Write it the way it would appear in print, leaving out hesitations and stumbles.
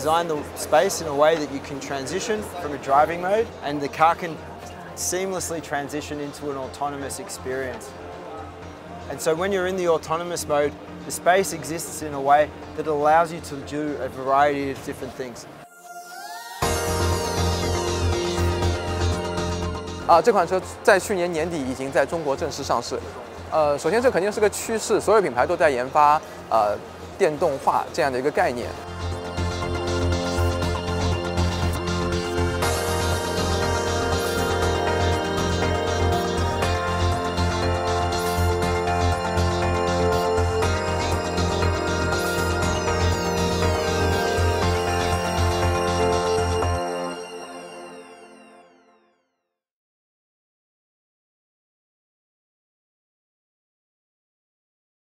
design the space in a way that you can transition from a driving mode and the car can seamlessly transition into an autonomous experience. And so when you're in the autonomous mode, the space exists in a way that allows you to do a variety of different things. 这款车在去年年底已经在中国正式上市。首先这肯定是个趋势，所有品牌都在研发电动化这样的一个概念。